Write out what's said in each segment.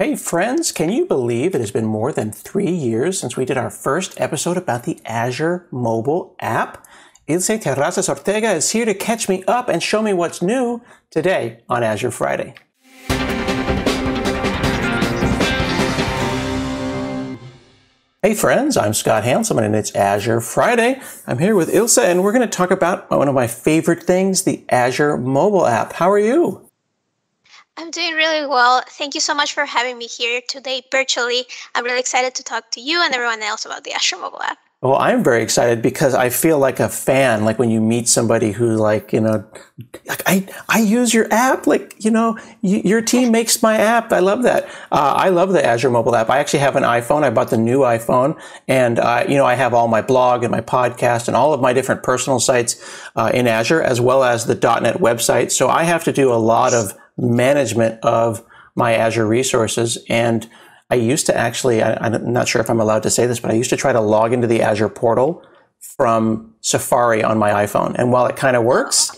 Hey friends, can you believe it has been more than 3 years since we did our first episode about the Azure Mobile App? Ilse Terrazas Ortega is here to catch me up and show me what's new today on Azure Friday. Hey friends, I'm Scott Hanselman and it's Azure Friday. I'm here with Ilse and we're going to talk about one of my favorite things, the Azure Mobile App. How are you? I'm doing really well. Thank you so much for having me here today virtually. I'm really excited to talk to you and everyone else about the Azure Mobile App. Well, I'm very excited because I feel like a fan, like when you meet somebody who I use your app, your team makes my app. I love that. I love the Azure Mobile App. I actually have an iPhone. I bought the new iPhone and, I have all my blog and my podcast and all of my different personal sites in Azure as well as the .NET website. So I have to do a lot of management of my Azure resources. And I used to actually, I'm not sure if I'm allowed to say this, but I used to try to log into the Azure portal from Safari on my iPhone. And while it kind of works,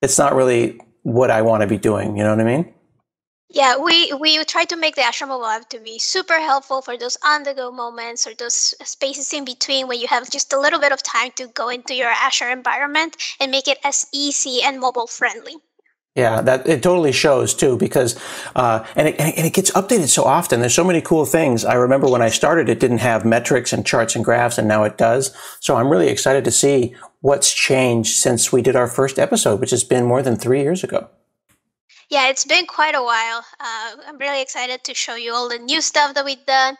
it's not really what I want to be doing. You know what I mean? Yeah, we try to make the Azure Mobile App to be super helpful for those on-the-go moments or those spaces in between when you have just a little bit of time to go into your Azure environment and make it as easy and mobile-friendly. Yeah, that it totally shows too, because and it gets updated so often. There's so many cool things. I remember when I started, it didn't have metrics and charts and graphs, and now it does. So I'm really excited to see what's changed since we did our first episode, which has been more than 3 years ago. Yeah, it's been quite a while. I'm really excited to show you all the new stuff that we've done.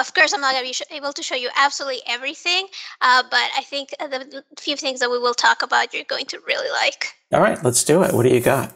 Of course, I'm not going to be able to show you absolutely everything, but I think the few things that we will talk about, you're going to really like. All right, let's do it. What do you got?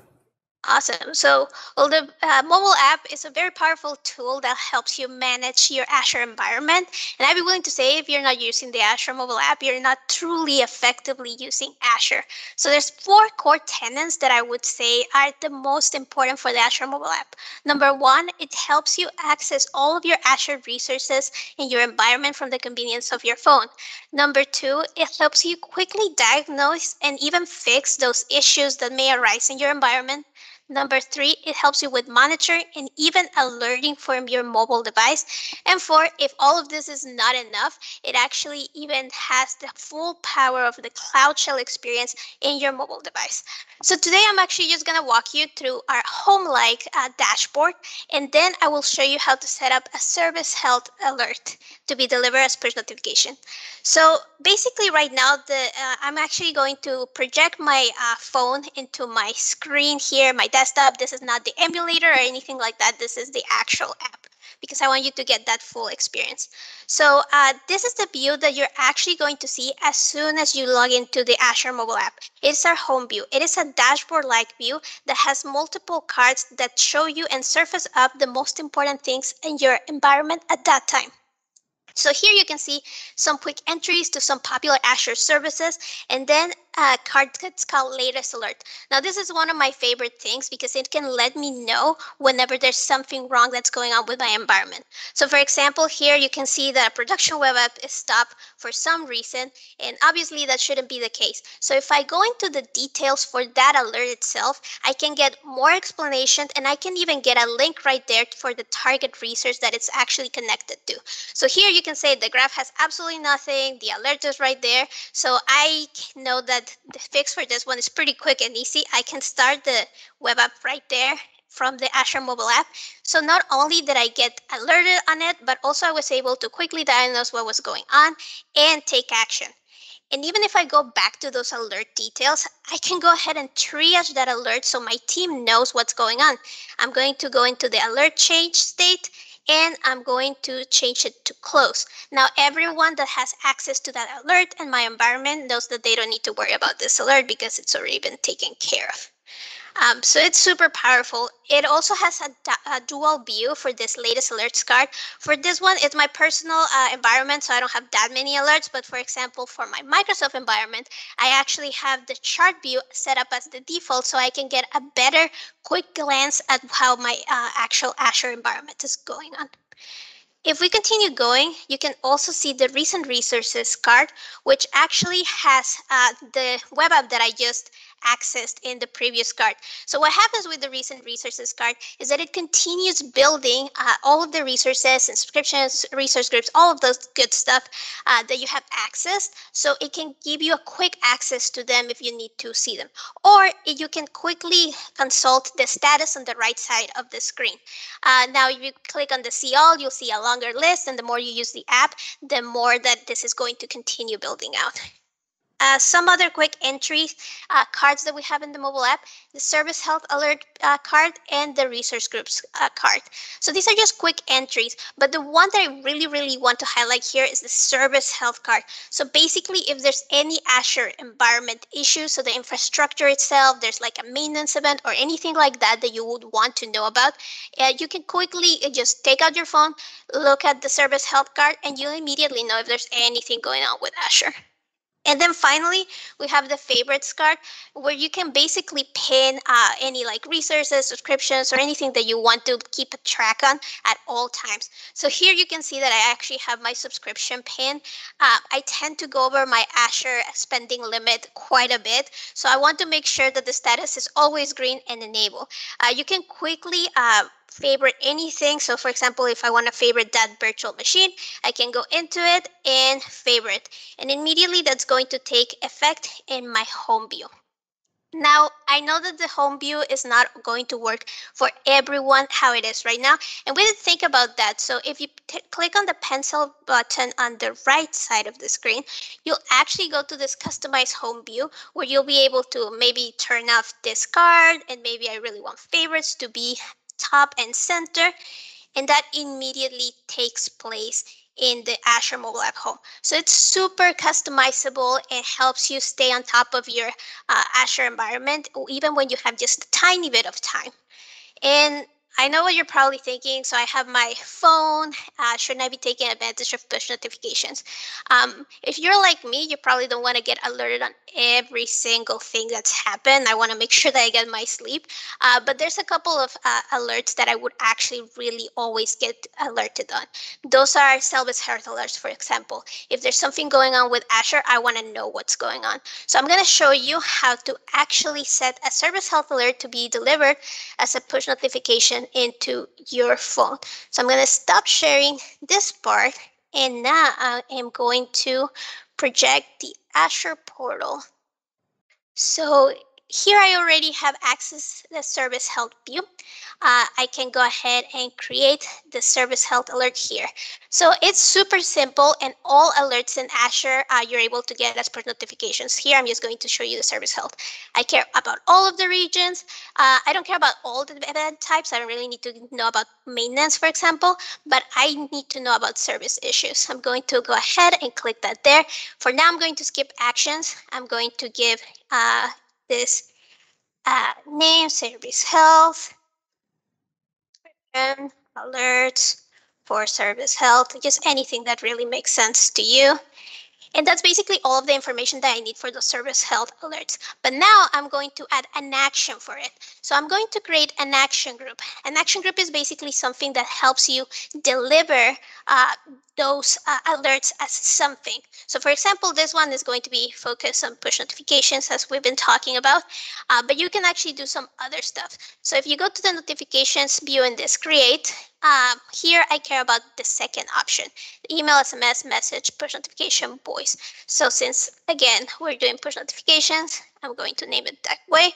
Awesome. So, well, the mobile app is a very powerful tool that helps you manage your Azure environment. And I'd be willing to say if you're not using the Azure mobile app, you're not truly effectively using Azure. So there's 4 core tenets that I would say are the most important for the Azure mobile app. Number 1, it helps you access all of your Azure resources in your environment from the convenience of your phone. Number 2, it helps you quickly diagnose and even fix those issues that may arise in your environment. Number 3, it helps you with monitoring and even alerting from your mobile device. And 4, if all of this is not enough, it actually even has the full power of the Cloud Shell experience in your mobile device. So today I'm actually just going to walk you through our home-like dashboard, and then I will show you how to set up a service health alert to be delivered as push notification. So basically right now, I'm actually going to project my phone into my screen here, my desktop. This is not the emulator or anything like that. This is the actual app because I want you to get that full experience. So this is the view that you're actually going to see as soon as you log into the Azure mobile app. It's our home view. It is a dashboard-like view that has multiple cards that show you and surface up the most important things in your environment at that time. So here you can see some quick entries to some popular Azure services, and then a card that's called Latest Alert. Now, this is one of my favorite things because it can let me know whenever there's something wrong that's going on with my environment. So, for example, here you can see that a production web app is stopped for some reason, and obviously that shouldn't be the case. So if I go into the details for that alert itself, I can get more explanation, and I can even get a link right there for the target resource that it's actually connected to. So here you can say the graph has absolutely nothing, the alert is right there, so I know that the fix for this one is pretty quick and easy. I can start the web app right there from the Azure mobile app. So not only did I get alerted on it, but also I was able to quickly diagnose what was going on and take action. And even if I go back to those alert details, I can go ahead and triage that alert so my team knows what's going on. I'm going to go into the alert change state, and I'm going to change it to close. Now, everyone that has access to that alert and my environment knows that they don't need to worry about this alert because it's already been taken care of. So it's super powerful. It also has a dual view for this latest alerts card. For this one, it's my personal environment, so I don't have that many alerts. But for example, for my Microsoft environment, I actually have the chart view set up as the default so I can get a better quick glance at how my actual Azure environment is going on. If we continue going, you can also see the recent resources card, which actually has the web app that I just accessed in the previous card. So what happens with the recent resources card is that it continues building all of the resources, subscriptions, resource groups, all of those good stuff that you have accessed. So it can give you a quick access to them if you need to see them, or you can quickly consult the status on the right side of the screen. Now, if you click on the see all, you'll see a longer list, and the more you use the app, the more that this is going to continue building out. Some other quick entries, cards that we have in the mobile app, the service health alert card and the resource groups card. So these are just quick entries, but the one that I really want to highlight here is the service health card. So basically, if there's any Azure environment issues, so the infrastructure itself, there's like a maintenance event or anything like that that you would want to know about, you can quickly just take out your phone, look at the service health card, and you'll immediately know if there's anything going on with Azure. And then finally, we have the favorites card, where you can basically pin any like resources, subscriptions, or anything that you want to keep a track on at all times. So here you can see that I actually have my subscription pin. I tend to go over my Azure spending limit quite a bit, so I want to make sure that the status is always green and enabled. You can quickly favorite anything. So for example, if I want to favorite that virtual machine, I can go into it and favorite, and immediately that's going to take effect in my home view. Now, I know that the home view is not going to work for everyone how it is right now, and we didn't think about that. So if you click on the pencil button on the right side of the screen, you'll actually go to this customized home view, where you'll be able to maybe turn off this card, and maybe I really want favorites to be top and center, and that immediately takes place in the Azure Mobile App Home. So it's super customizable and helps you stay on top of your Azure environment, even when you have just a tiny bit of time. And I know what you're probably thinking, so I have my phone, shouldn't I be taking advantage of push notifications? If you're like me, you probably don't want to get alerted on every single thing that's happened. I want to make sure that I get my sleep, but there's a couple of alerts that I would actually really always get alerted on. Those are service health alerts, for example. If there's something going on with Azure, I want to know what's going on. So I'm going to show you how to actually set a service health alert to be delivered as a push notification into your phone. So I'm going to stop sharing this part, and now I am going to project the Azure portal. So here I already have access to the service health view. I can go ahead and create the service health alert here. So it's super simple, and all alerts in Azure you're able to get as push notifications. Here I'm just going to show you the service health. I care about all of the regions. I don't care about all the event types. I don't really need to know about maintenance, for example, but I need to know about service issues. I'm going to go ahead and click that there. For now, I'm going to skip actions. I'm going to give this name, service health, alerts for service health, just anything that really makes sense to you. And that's basically all of the information that I need for the service health alerts. But now I'm going to add an action for it. So I'm going to create an action group. An action group is basically something that helps you deliver those alerts as something. So for example, this one is going to be focused on push notifications, as we've been talking about, but you can actually do some other stuff. So if you go to the notifications view in this create, here I care about the second option, email, SMS, message, push notification, voice. So since, again, we're doing push notifications, I'm going to name it that way.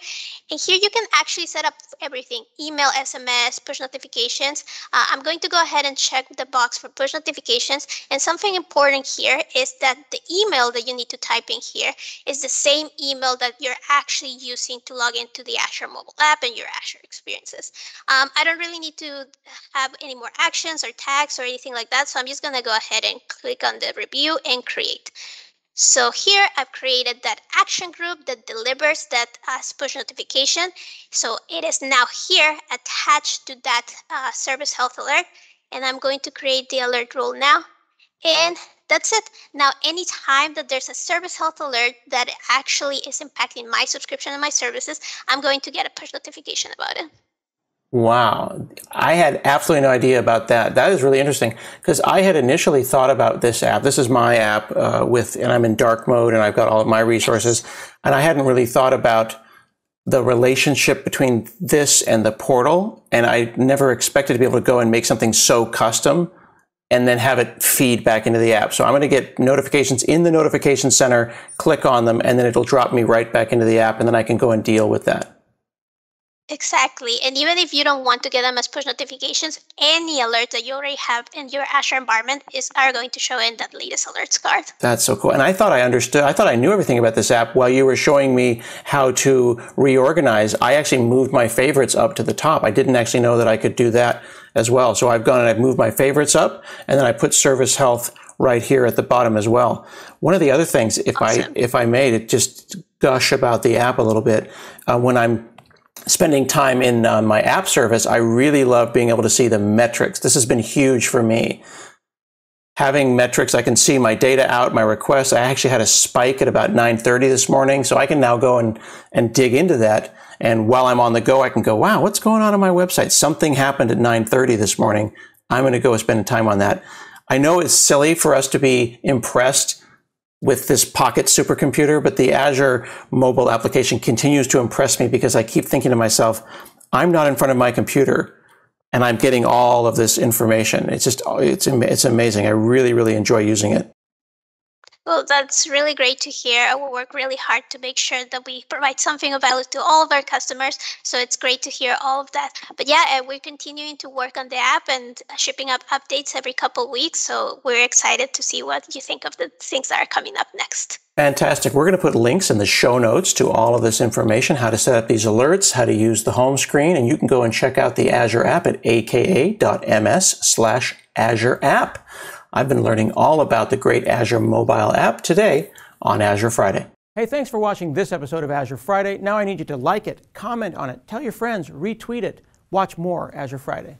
And here you can actually set up everything, email, SMS, push notifications. I'm going to go ahead and check the box for push notifications. And something important here is that the email that you need to type in here is the same email that you're actually using to log into the Azure mobile app and your Azure experiences. I don't really need to have any more actions or tags or anything like that. So I'm just going to go ahead and click on the review and create. So here I've created that action group that delivers that push notification. So it is now here attached to that service health alert, and I'm going to create the alert rule now. And that's it. Now, anytime that there's a service health alert that actually is impacting my subscription and my services, I'm going to get a push notification about it. Wow. I had absolutely no idea about that. That is really interesting, because I had initially thought about this app. This is my app, and I'm in dark mode, and I've got all of my resources, and I hadn't really thought about the relationship between this and the portal, and I never expected to be able to go and make something so custom and then have it feed back into the app. So I'm going to get notifications in the notification center, click on them, and then it'll drop me right back into the app, and then I can go and deal with that. Exactly. And even if you don't want to get them as push notifications, any alert that you already have in your Azure environment are going to show in that latest alerts card. That's so cool. And I thought I understood. I thought I knew everything about this app. While you were showing me how to reorganize, I actually moved my favorites up to the top. I didn't actually know that I could do that as well. So I've gone and I've moved my favorites up, and then I put service health right here at the bottom as well. One of the other things, if I may, to just gush about the app a little bit, when I'm spending time in my app service, I really love being able to see the metrics. This has been huge for me. Having metrics, I can see my data out, my requests. I actually had a spike at about 9:30 this morning, so I can now go and dig into that. And while I'm on the go, I can go, wow, what's going on my website? Something happened at 9:30 this morning. I'm going to go spend time on that. I know it's silly for us to be impressed with this pocket supercomputer, but the Azure mobile application continues to impress me because I keep thinking to myself, I'm not in front of my computer and I'm getting all of this information. It's just, it's amazing. I really, really enjoy using it. Well, that's really great to hear. I will work really hard to make sure that we provide something of value to all of our customers. So it's great to hear all of that. But yeah, we're continuing to work on the app and shipping up updates every couple of weeks. So we're excited to see what you think of the things that are coming up next. Fantastic. We're going to put links in the show notes to all of this information, how to set up these alerts, how to use the home screen, and you can go and check out the Azure app at aka.ms/azureapp. I've been learning all about the great Azure mobile app today on Azure Friday. Hey, thanks for watching this episode of Azure Friday. Now I need you to like it, comment on it, tell your friends, retweet it. Watch more Azure Friday.